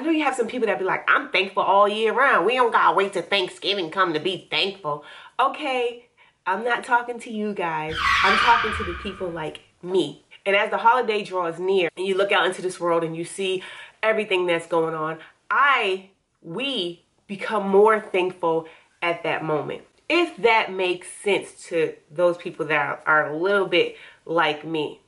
I know you have some people that be like, I'm thankful all year round. We don't gotta wait till Thanksgiving come to be thankful. Okay, I'm not talking to you guys. I'm talking to the people like me. And as the holiday draws near and you look out into this world and you see everything that's going on, we become more thankful at that moment. If that makes sense to those people that are a little bit like me.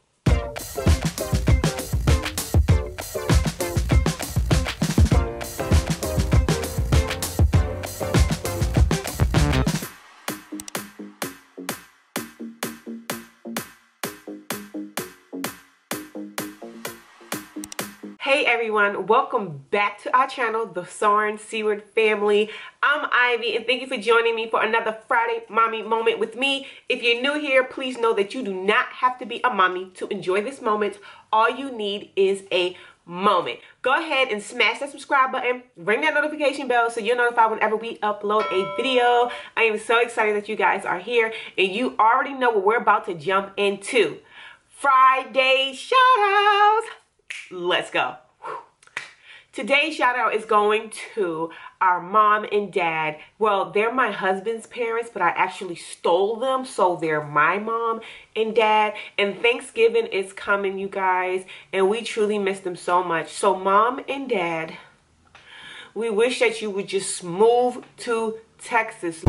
Hey everyone, welcome back to our channel, The Soaring Seaward Family. I'm Ivy and thank you for joining me for another Friday Mommy Moment with me. If you're new here, please know that you do not have to be a mommy to enjoy this moment. All you need is a moment. Go ahead and smash that subscribe button, ring that notification bell so you're notified whenever we upload a video. I am so excited that you guys are here and you already know what we're about to jump into. Friday shout outs. Let's go. Today's shout out is going to our mom and dad. Well, they're my husband's parents, but I actually stole them, so they're my mom and dad. And Thanksgiving is coming, you guys, and we truly miss them so much. So mom and dad, we wish that you would just move to Texas.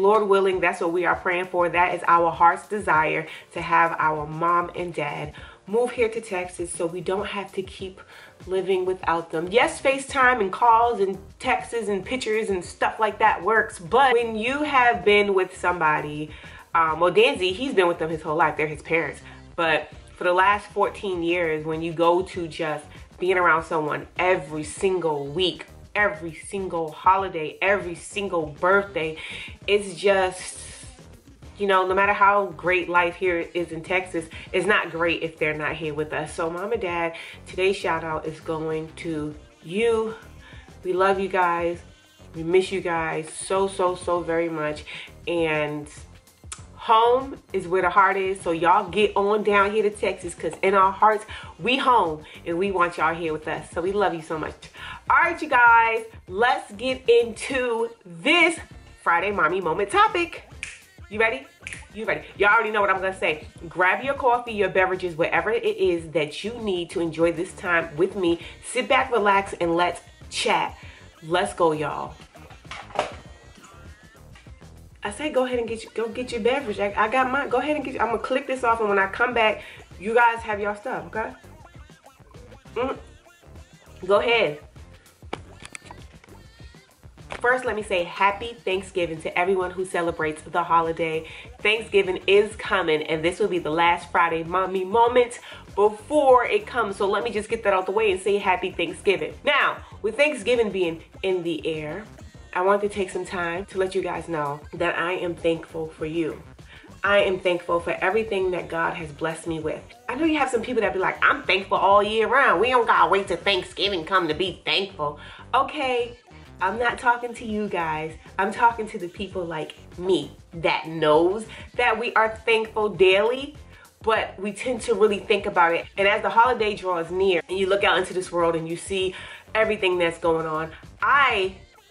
Lord willing, that's what we are praying for. That is our heart's desire, to have our mom and dad move here to Texas so we don't have to keep living without them. Yes, FaceTime and calls and texts and pictures and stuff like that works, but when you have been with somebody, well, Danzi, he's been with them his whole life. They're his parents. But for the last 14 years, when you go to just being around someone every single week, every single holiday, every single birthday, it's just, you know, no matter how great life here is in Texas, it's not great if they're not here with us. So mom and dad, today's shout out is going to you. We love you guys. We miss you guys so, so, so very much. And home is where the heart is, so y'all get on down here to Texas, because in our hearts, we home, and we want y'all here with us, so we love you so much. All right, you guys, let's get into this Friday Mommy Moment topic. You ready? You ready? Y'all already know what I'm gonna say. Grab your coffee, your beverages, whatever it is that you need to enjoy this time with me. Sit back, relax, and let's chat. Let's go, y'all. I say go ahead and go get your beverage. I got mine. Go ahead and get. I'm gonna click this off, and when I come back, you guys have your stuff. Okay? Go ahead. First, let me say happy Thanksgiving to everyone who celebrates the holiday. Thanksgiving is coming, and this will be the last Friday Mommy Moment before it comes. So let me just get that out the way and say happy Thanksgiving. Now, with Thanksgiving being in the air, I want to take some time to let you guys know that I am thankful for you. I am thankful for everything that God has blessed me with. I know you have some people that be like, I'm thankful all year round. We don't gotta wait till Thanksgiving come to be thankful. Okay, I'm not talking to you guys. I'm talking to the people like me that knows that we are thankful daily, but we tend to really think about it. And as the holiday draws near and you look out into this world and you see everything that's going on,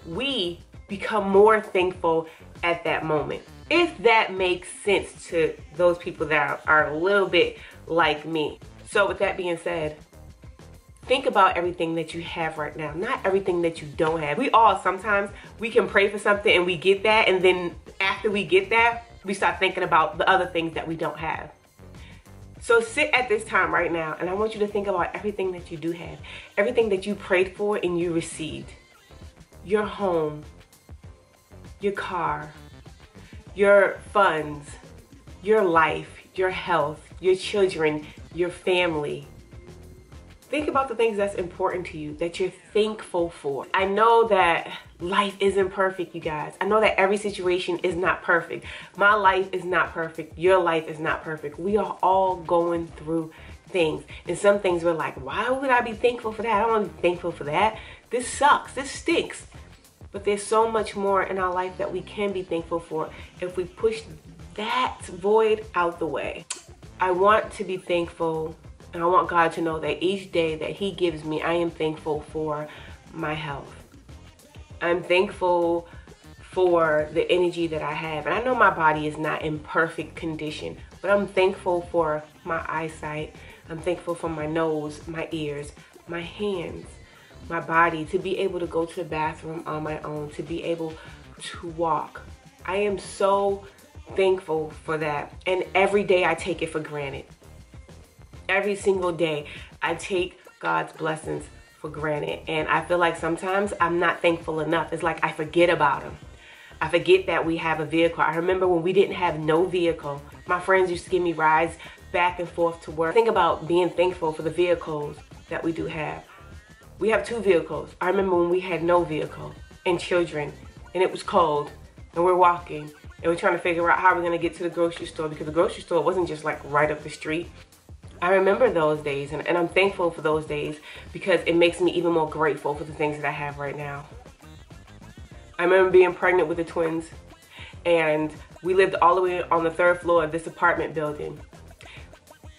we become more thankful at that moment. If that makes sense to those people that are a little bit like me. So with that being said, think about everything that you have right now, not everything that you don't have. We all, sometimes we can pray for something and we get that, and then after we get that, we start thinking about the other things that we don't have. So sit at this time right now, and I want you to think about everything that you do have, everything that you prayed for and you received. Your home, your car, your funds, your life, your health, your children, your family. Think about the things that's important to you, that you're thankful for. I know that life isn't perfect, you guys. I know that every situation is not perfect. My life is not perfect. Your life is not perfect. We are all going through things. And some things we're like, why would I be thankful for that? I don't want to be thankful for that. This sucks. This stinks. But there's so much more in our life that we can be thankful for if we push that void out the way. I want to be thankful, and I want God to know that each day that He gives me, I am thankful for my health. I'm thankful for the energy that I have. And I know my body is not in perfect condition, but I'm thankful for my eyesight. I'm thankful for my nose, my ears, my hands, my body, to be able to go to the bathroom on my own, to be able to walk. I am so thankful for that. And every day I take it for granted. Every single day I take God's blessings for granted. And I feel like sometimes I'm not thankful enough. It's like I forget about them. I forget that we have a vehicle. I remember when we didn't have no vehicle. My friends used to give me rides back and forth to work. Think about being thankful for the vehicles that we do have. We have two vehicles. I remember when we had no vehicle and children, and it was cold, and we're walking, and we're trying to figure out how we're gonna get to the grocery store, because the grocery store wasn't just like right up the street. I remember those days, and I'm thankful for those days because it makes me even more grateful for the things that I have right now. I remember being pregnant with the twins, and we lived all the way on the 3rd floor of this apartment building.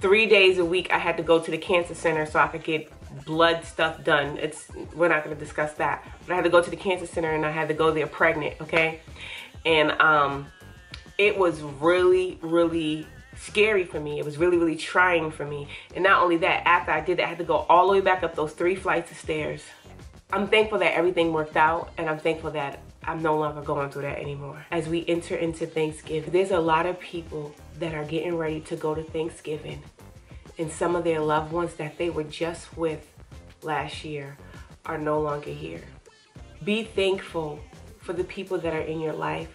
3 days a week I had to go to the cancer center so I could get blood stuff done. We're not going to discuss that. But I had to go to the cancer center, and I had to go there pregnant, okay? And it was really, really scary for me. It was really, really trying for me. And not only that, after I did that, I had to go all the way back up those 3 flights of stairs. I'm thankful that everything worked out, and I'm thankful that I'm no longer going through that anymore. As we enter into Thanksgiving, there's a lot of people that are getting ready to go to Thanksgiving, and some of their loved ones that they were just with last year are no longer here. Be thankful for the people that are in your life.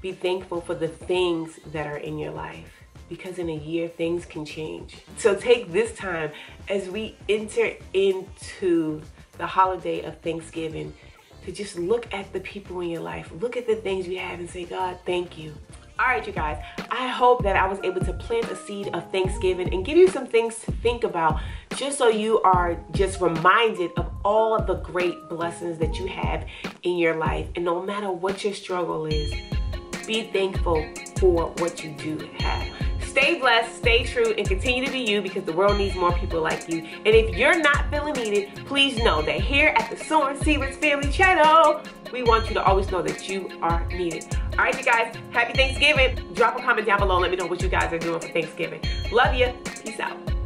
Be thankful for the things that are in your life, because in a year, things can change. So take this time as we enter into the holiday of Thanksgiving to just look at the people in your life, look at the things you have, and say, God, thank you. All right, you guys, I hope that I was able to plant a seed of Thanksgiving and give you some things to think about, just so you are just reminded of all the great blessings that you have in your life. And no matter what your struggle is, be thankful for what you do have. Stay blessed, stay true, and continue to be you, because the world needs more people like you. And if you're not feeling needed, please know that here at the Soaring Seaward Family channel, we want you to always know that you are needed. All right, you guys, happy Thanksgiving. Drop a comment down below and let me know what you guys are doing for Thanksgiving. Love you. Peace out.